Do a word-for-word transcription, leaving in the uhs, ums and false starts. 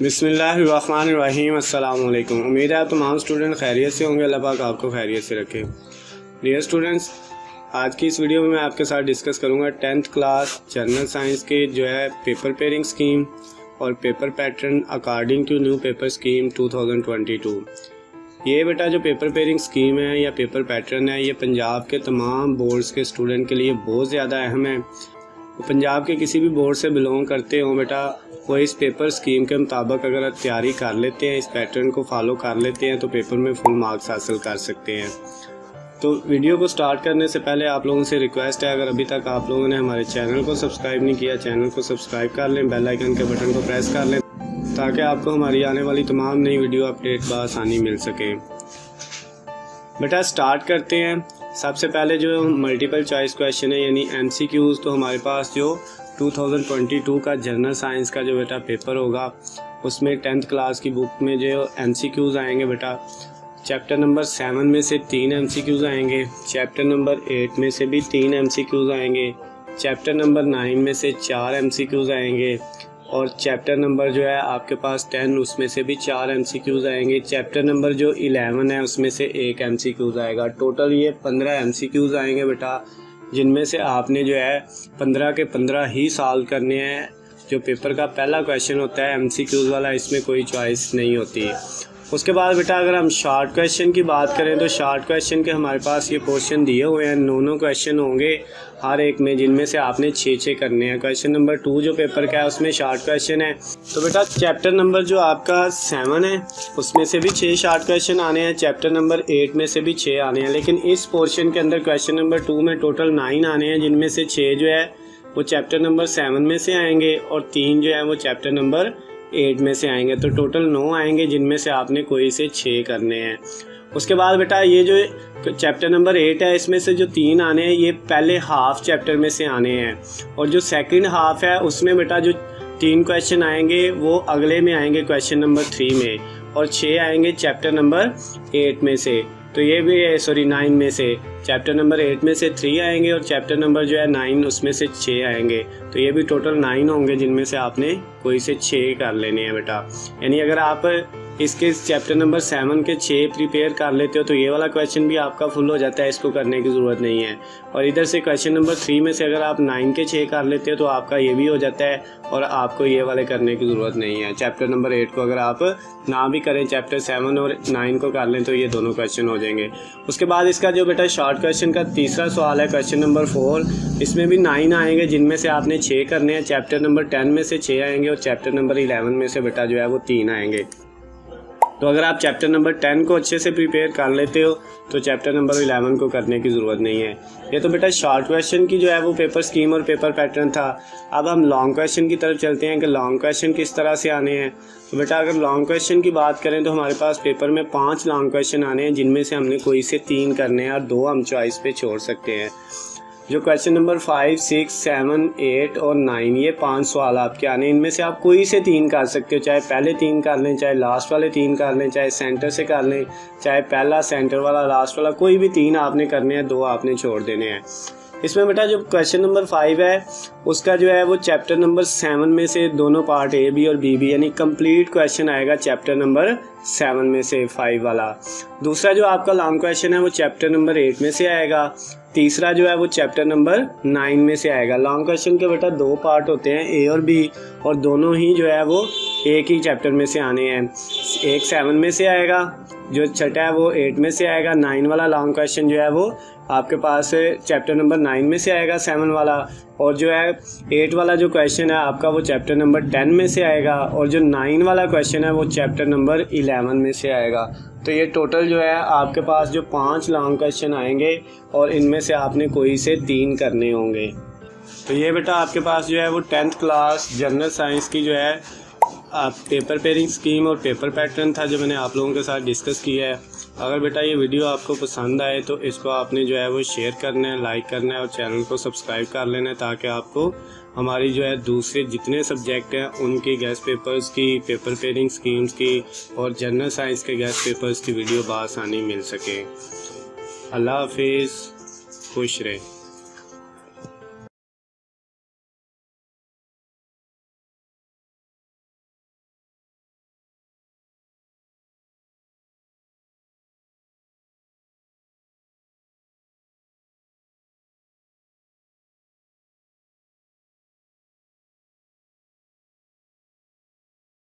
बिस्मिल्लाहिर्रहमानिर्रहीम। अस्सलामुअलैकुम। उम्मीद है तमाम स्टूडेंट खैरियत से होंगे। अल्लाह पाक आपको खैरियत से रखे। डियर स्टूडेंट्स, आज की इस वीडियो में मैं आपके साथ डिस्कस करूंगा टेंथ क्लास जनरल साइंस के जो है पेपर पेयरिंग स्कीम और paper pattern according to new paper scheme two thousand twenty two. ये बेटा जो पेपर पेयरिंग स्कीम है या पेपर पैटर्न है, ये पंजाब के तमाम बोर्ड्स के स्टूडेंट के लिए बहुत ज़्यादा अहम है। पंजाब के किसी भी बोर्ड से बिलोंग करते हों बेटा, वो इस पेपर स्कीम के मुताबिक अगर तैयारी कर लेते हैं, इस पैटर्न को फॉलो कर लेते हैं, तो पेपर में फुल मार्क्स हासिल कर सकते हैं। तो वीडियो को स्टार्ट करने से पहले आप लोगों से रिक्वेस्ट है, अगर अभी तक आप लोगों ने हमारे चैनल को सब्सक्राइब नहीं किया, चैनल को सब्सक्राइब कर लें, बेल आइकन के बटन को प्रेस कर लें, ताकि आपको हमारी आने वाली तमाम नई वीडियो अपडेट बआसानी मिल सके। बेटा स्टार्ट करते हैं। सबसे पहले जो मल्टीपल चॉइस क्वेश्चन है यानी एमसीक्यूज़, तो हमारे पास जो टू थाउजेंड ट्वेंटी टू का जनरल साइंस का जो बेटा पेपर होगा, उसमें टेंथ क्लास की बुक में जो एमसीक्यूज़ आएंगे बेटा, चैप्टर नंबर सेवन में से तीन एमसीक्यूज़ आएंगे, चैप्टर नंबर एट में से भी तीन एमसीक्यूज़ आएंगे, चैप्टर नंबर नाइन में से चार एमसीक्यूज़ आएंगे, और चैप्टर नंबर जो है आपके पास टेन, उसमें से भी चार एमसीक्यूज़ आएंगे, चैप्टर नंबर जो इलेवन है उसमें से एक एमसीक्यूज़ आएगा। टोटल ये पंद्रह एमसीक्यूज़ आएंगे बेटा, जिनमें से आपने जो है पंद्रह के पंद्रह ही साल करने हैं। जो पेपर का पहला क्वेश्चन होता है एमसीक्यूज़ वाला, इसमें कोई चॉइस नहीं होती। उसके बाद बेटा अगर हम शॉर्ट क्वेश्चन की बात करें, तो शॉर्ट क्वेश्चन के हमारे पास ये पोर्शन दिए हुए हैं, नौ नौ क्वेश्चन होंगे हर एक में, जिनमें से आपने छः छः करने हैं। क्वेश्चन नंबर टू जो पेपर का है, उसमें शॉर्ट क्वेश्चन है, तो बेटा चैप्टर नंबर जो आपका सेवन है उसमें से भी छः शॉर्ट क्वेश्चन आने हैं, चैप्टर नंबर एट में से भी छः आने हैं, लेकिन इस पोर्शन के अंदर क्वेश्चन नंबर टू में टोटल नाइन आने हैं, जिनमें से छः जो है वो चैप्टर नंबर सेवन में से आएँगे और तीन जो है वो चैप्टर नंबर एट में से आएंगे, तो टोटल नौ आएंगे, जिनमें से आपने कोई से छः करने हैं। उसके बाद बेटा ये जो चैप्टर नंबर एट है, इसमें से जो तीन आने हैं ये पहले हाफ चैप्टर में से आने हैं, और जो सेकंड हाफ है उसमें बेटा जो तीन क्वेश्चन आएंगे वो अगले में आएंगे, क्वेश्चन नंबर थ्री में, और छः आएंगे चैप्टर नंबर एट में से, तो ये भी है सॉरी नाइन में से, चैप्टर नंबर एट में से थ्री आएंगे और चैप्टर नंबर जो है नाइन उसमें से छः आएंगे, तो ये भी टोटल नाइन होंगे, जिनमें से आपने कोई से छः कर लेने हैं बेटा। यानी अगर आप इसके चैप्टर नंबर सेवन के छः प्रिपेयर कर लेते हो, तो ये वाला क्वेश्चन भी आपका फुल हो जाता है, इसको करने की ज़रूरत नहीं है। और इधर से क्वेश्चन नंबर थ्री में से अगर आप नाइन के छः कर लेते हो, तो आपका ये भी हो जाता है और आपको ये वाले करने की ज़रूरत नहीं है। चैप्टर नंबर एट को अगर आप ना भी करें, चैप्टर सेवन और नाइन को कर लें, तो ये दोनों क्वेश्चन हो जाएंगे। उसके बाद इसका जो बेटा शॉर्ट क्वेश्चन का तीसरा सवाल है, क्वेश्चन नंबर फोर, इसमें भी नाइन आएंगे, जिनमें से आपने छः करने हैं, चैप्टर नंबर टेन में से छः आएंगे और चैप्टर नंबर इलेवन में से बेटा जो है वो तीन आएंगे। तो अगर आप चैप्टर नंबर टेन को अच्छे से प्रिपेयर कर लेते हो, तो चैप्टर नंबर इलेवन को करने की ज़रूरत नहीं है। ये तो बेटा शॉर्ट क्वेश्चन की जो है वो पेपर स्कीम और पेपर पैटर्न था। अब हम लॉन्ग क्वेश्चन की तरफ चलते हैं कि लॉन्ग क्वेश्चन किस तरह से आने हैं। तो बेटा अगर लॉन्ग क्वेश्चन की बात करें, तो हमारे पास पेपर में पाँच लॉन्ग क्वेश्चन आने हैं, जिनमें से हमने कोई से तीन करने हैं और दो हम चॉइस पर छोड़ सकते हैं। जो question number five, six, seven, eight और नाइन, ये पांच सवाल आपके आने, इनमें से आप कोई से तीन कर सकते हो, चाहे पहले तीन कर लें, चाहे लास्ट वाले तीन कर लें, चाहे सेंटर से कर लें, चाहे पहला, सेंटर वाला, लास्ट वाला, कोई भी तीन आपने करने हैं, दो आपने छोड़ देने हैं। इसमें बेटा जो क्वेश्चन नंबर फाइव है, उसका जो है वो चैप्टर नंबर सेवन में से दोनों पार्ट ए बी और बी बी यानी कंप्लीट क्वेश्चन आएगा चैप्टर नंबर सेवन में से, फाइव वाला। दूसरा जो आपका लॉन्ग क्वेश्चन है वो चैप्टर नंबर एट में से आएगा। तीसरा जो है वो चैप्टर नंबर नाइन में से आएगा। लॉन्ग क्वेश्चन के बेटा दो पार्ट होते हैं, ए और बी, और दोनों ही जो है वो एक ही चैप्टर में से आने हैं। एक सेवन में से आएगा, जो छठा है वो एट में से आएगा, नाइन वाला लॉन्ग क्वेश्चन जो है वो आपके पास चैप्टर नंबर नाइन में से आएगा, सेवन वाला, और जो है एट वाला जो क्वेश्चन है आपका वो चैप्टर नंबर टेन में से आएगा, और जो नाइन वाला क्वेश्चन है वो चैप्टर नंबर इलेवन में से आएगा। तो ये टोटल जो है आपके पास जो पांच लॉन्ग क्वेश्चन आएंगे और इनमें से आपने कोई से तीन करने होंगे। तो ये बेटा आपके पास जो है वो टेंथ क्लास जनरल साइंस की जो है आप पेपर पेयरिंग स्कीम और पेपर पैटर्न था, जो मैंने आप लोगों के साथ डिस्कस किया है। अगर बेटा ये वीडियो आपको पसंद आए, तो इसको आपने जो है वो शेयर करना है, लाइक करना है और चैनल को सब्सक्राइब कर लेना है, ताकि आपको हमारी जो है दूसरे जितने सब्जेक्ट हैं उनके गैस पेपर्स की, पेपर पेयरिंग स्कीम्स की और जनरल साइंस के गैस पेपर्स की वीडियो बआसानी मिल सके। अल्लाह हाफिज़, खुश रहे।